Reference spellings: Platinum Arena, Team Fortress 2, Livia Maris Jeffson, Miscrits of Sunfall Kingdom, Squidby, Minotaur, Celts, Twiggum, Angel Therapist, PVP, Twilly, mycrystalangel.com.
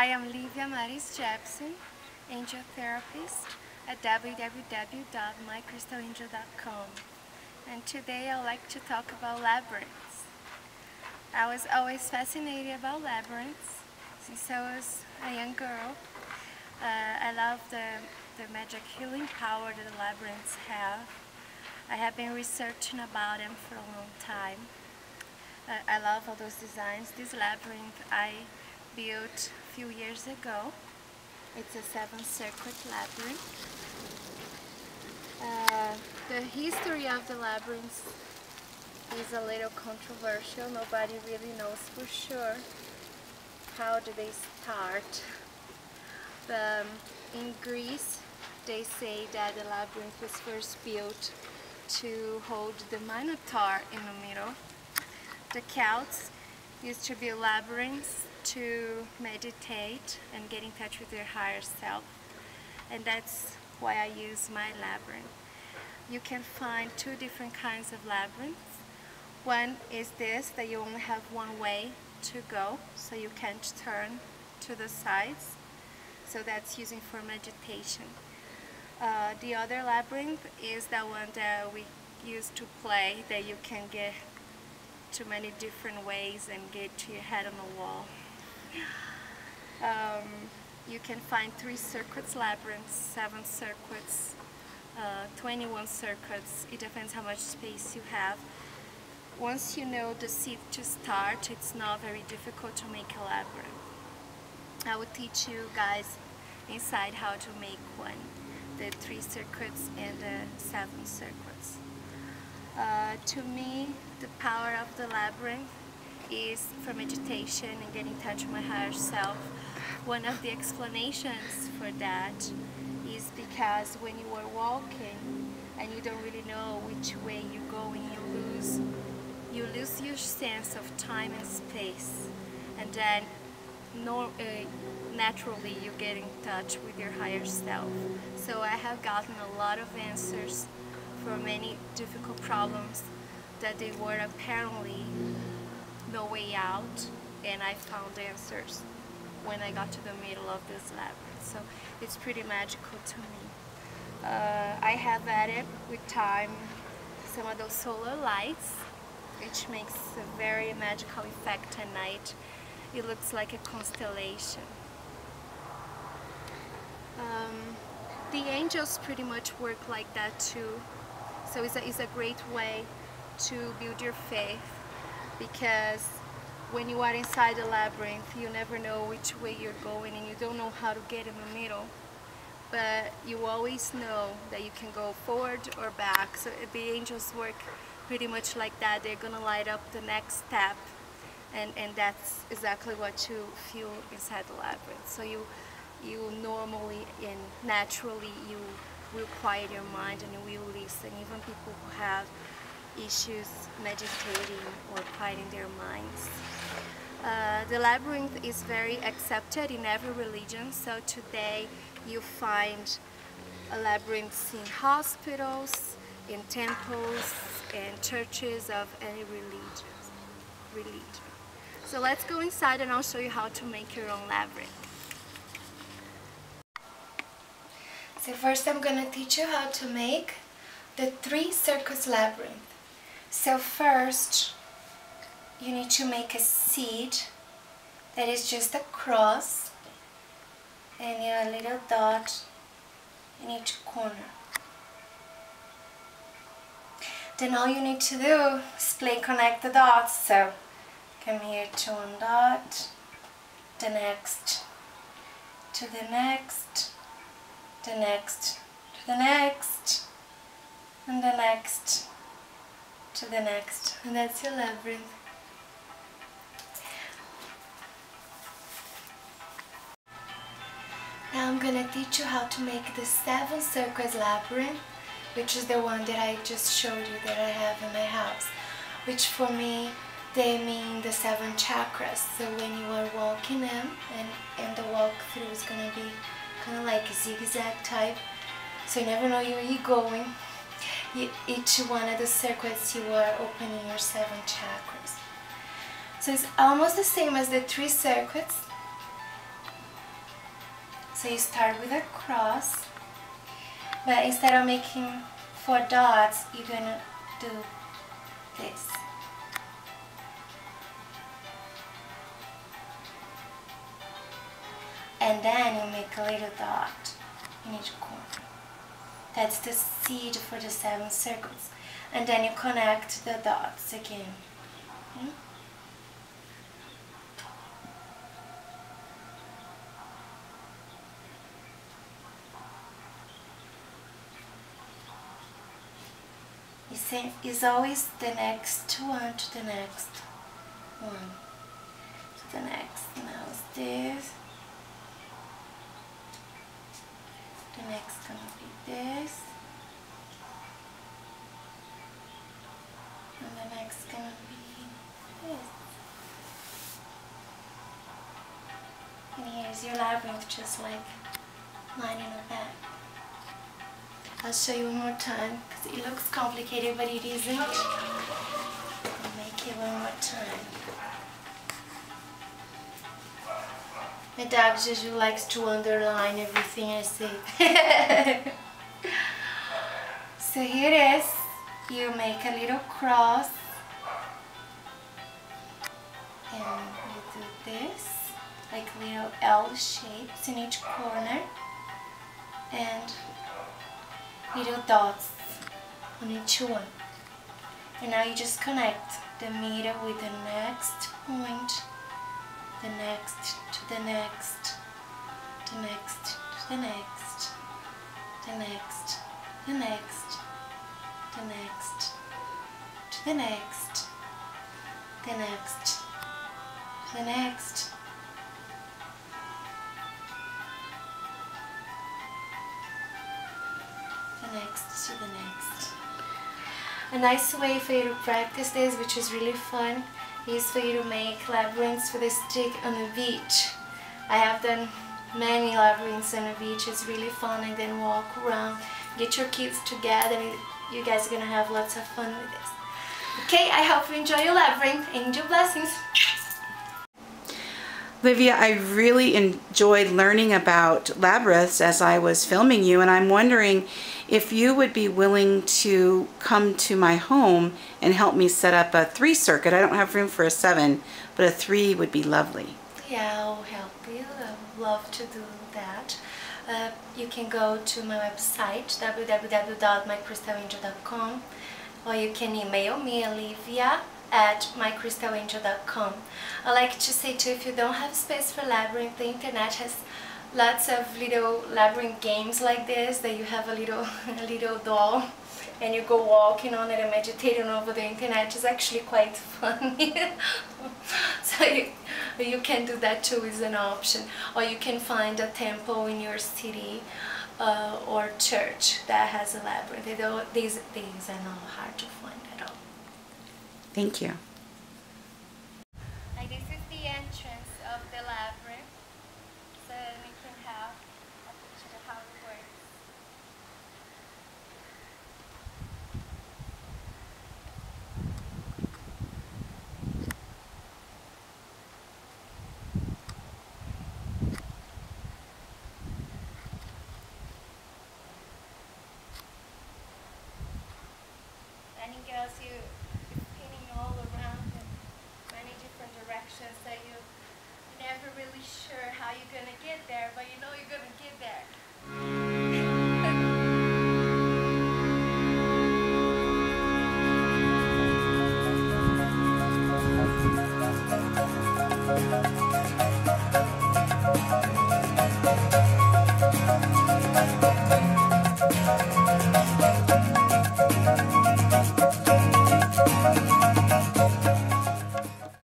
I am Livia Maris Jeffson, Angel Therapist at www.mycrystalangel.com. And today I'd like to talk about labyrinths. I was always fascinated about labyrinths since I was a young girl. I love the magic healing power that the labyrinths have. I have been researching about them for a long time. I love all those designs. This labyrinth I built a few years ago. It's a 7-circuit labyrinth. The history of the labyrinths is a little controversial. Nobody really knows for sure how did they start. In Greece, they say that the labyrinth was first built to hold the Minotaur in the middle. The Celts used to build labyrinths to meditate and get in touch with their higher self, and that's why I use my labyrinth. You can find two different kinds of labyrinths. One is this, that you only have one way to go, so you can't turn to the sides, so that's using for meditation. The other labyrinth is the one that we use to play, that you can get too many different ways and get to your head on the wall. You can find 3-circuits labyrinths, 7 circuits, 21 circuits. It depends how much space you have. Once you know the seed to start, it's not very difficult to make a labyrinth. I will teach you guys inside how to make one, the 3 circuits and the 7 circuits. To me, the power of the labyrinth is for meditation and getting in touch with my higher self. One of the explanations for that is because when you are walking and you don't really know which way you're going, you lose your sense of time and space, and then naturally you get in touch with your higher self. So I have gotten a lot of answers for many difficult problems that they were apparently no way out, and I found answers when I got to the middle of this labyrinth. So it's pretty magical to me. I have added with time some of those solar lights, which makes a very magical effect at night. It looks like a constellation. The angels pretty much work like that too. So it's a great way to build your faith, because when you are inside the labyrinth, you never know which way you're going and you don't know how to get in the middle. But you always know that you can go forward or back. So the angels work pretty much like that. They're going to light up the next step, and that's exactly what you feel inside the labyrinth. So you normally and naturally you will quiet your mind and you will listen. Even people who have issues meditating or quieting their minds. The labyrinth is very accepted in every religion, so today you find labyrinths in hospitals, in temples, and churches of any religion. So let's go inside and I'll show you how to make your own labyrinth. So first I'm going to teach you how to make the 3-circuit labyrinth. So first you need to make a seed that is just a cross and a little dot in each corner. Then all you need to do is play connect the dots. So come here to one dot, the next to the next, the next to the next, and the next to the next, and that's your labyrinth. Now I'm gonna teach you how to make the 7-circuit labyrinth, which is the one that I just showed you that I have in my house, which for me they mean the 7 chakras. So when you are walking in, and the walkthrough is gonna be kind of like a zigzag type, so you never know where you're going. Each one of the circuits you are opening your 7 chakras. So it's almost the same as the 3 circuits, So you start with a cross, but instead of making 4 dots, you're gonna do this. And then you make a little dot in each corner. That's the seed for the 7 circles. And then you connect the dots again. Okay? You see, it's always the next one to the next one. To the next. Now it's this. The next gonna be this, and the next gonna be this. And here's your labyrinth, just like lining it back. I'll show you one more time, because it looks complicated, but it isn't. I'll make it one more time. My dog usually likes to underline everything I say. So here it is. You make a little cross. And you do this, like little L shapes in each corner. And little dots on each one. And now you just connect the middle with the next point, the next to the next, the next to the next, the next, the next, the next, to the next, the next, the next. Next to the next. A nice way for you to practice this, which is really fun, is for you to make labyrinths with a stick on the beach. I have done many labyrinths on the beach. It's really fun, and then walk around, get your kids together, and you guys are gonna have lots of fun with this. Okay, I hope you enjoy your labyrinth. Angel blessings. Livia, I really enjoyed learning about labyrinths as I was filming you, and I'm wondering if you would be willing to come to my home and help me set up a 3 circuit. I don't have room for a 7, but a 3 would be lovely. Yeah, I'll help you. I would love to do that. You can go to my website, www.mycrystalangel.com, or you can email me, Livia@mycrystalangel.com. I like to say too, if you don't have space for labyrinth, the internet has lots of little labyrinth games like this, that you have a little doll and you go walking on it and meditating over the internet. It's actually quite funny. So you can do that too as an option, or you can find a temple in your city or church that has a labyrinth. These things are not hard to find at all. Thank you. This is the entrance of the labyrinth, so we can have a picture of how it works. Any girls who that you're never really sure how you're going to get there, but you know you're going to get there.